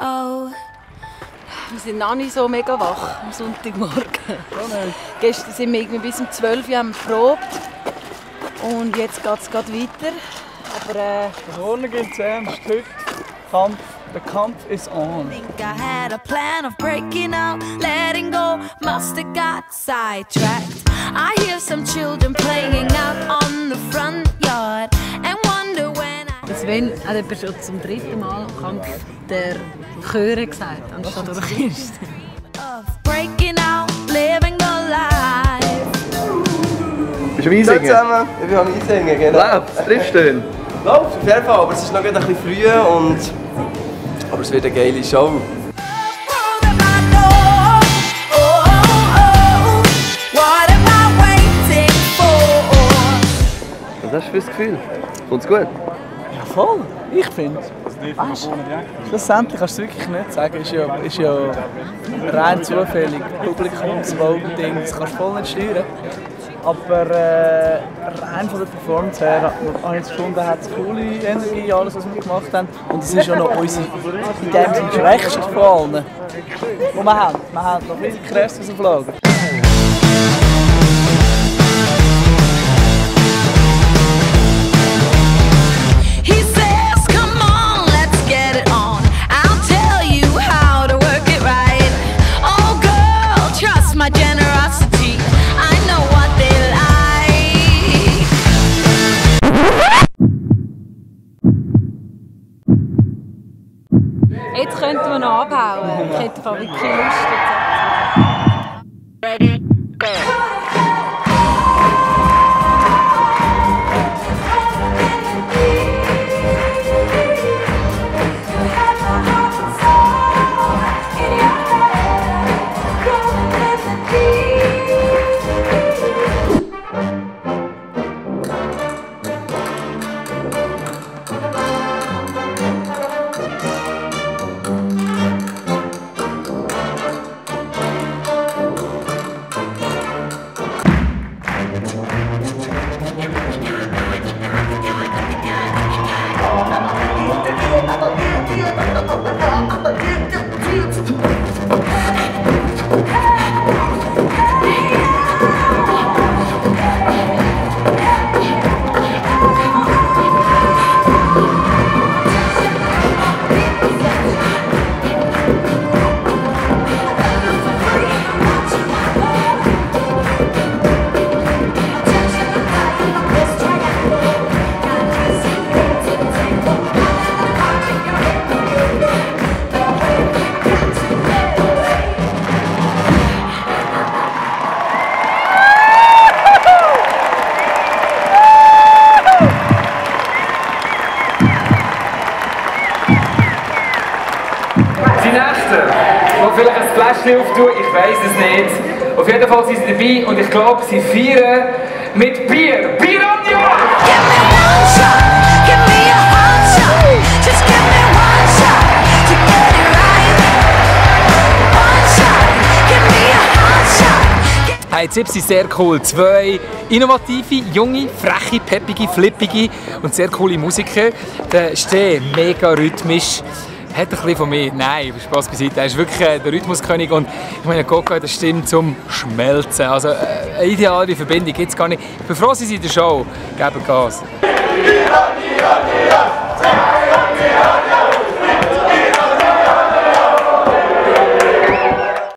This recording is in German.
Oh. Wir sind noch nicht so mega wach am Sonntagmorgen. Oh nein. Gestern sind wir irgendwie bis um 12 Uhr geprobt. Und jetzt geht es gerade weiter. Aber morgen geht es ernst. Heute Kampf. The Kampf is on. I think I had a plan of breaking out, letting go, must have got sidetracked. I hear some children playing out on the front yard and wonder when I... Sven hat etwa schon zum dritten Mal Kampf der Chöre gesagt, anstatt der Orchester. Of breaking out, living the life. Bist du am Einsingen? Zusammen. Ich bin am Einsingen, genau. Lauf, triffst du ihn? Lauf, auf jeden Fall, aber es ist noch ein bisschen früh und... Aber es wird eine geile Show. Was hast du für das Gefühl? Kommt's gut? Ja, voll. Ich finde es. Schlussendlich kannst du es wirklich nicht sagen. Es ist ja rein zufällig. Publikumsvoting, das kannst du voll nicht steuern. Aber rein von der Performance her, habe ich gefunden, hat es coole Energie, alles was wir gemacht haben. Und es ist ja noch unsere schwächste von allen, die wir haben. Wir haben noch viel Kräfte aus dem Lager. Jetzt könnten wir noch abhauen. Ich hätte voll wirklich Lust dazu. Ready, go! Ich weiß es nicht. Auf jeden Fall sind sie dabei und ich glaube, sie feiern mit Bier. Bier und Joa! Hey, die Tipps sind sehr cool. Zwei innovative, junge, freche, peppige, flippige und sehr coole Musiker. Der Steh mega rhythmisch. Hat ein bisschen von mir. Nein, Spaß beiseite. Er ist wirklich der Rhythmuskönig und ich meine, Coco hat eine Stimme zum Schmelzen. Also eine ideale Verbindung gibt es gar nicht. Ich bin froh, sie sind in der Show. Geben Gas.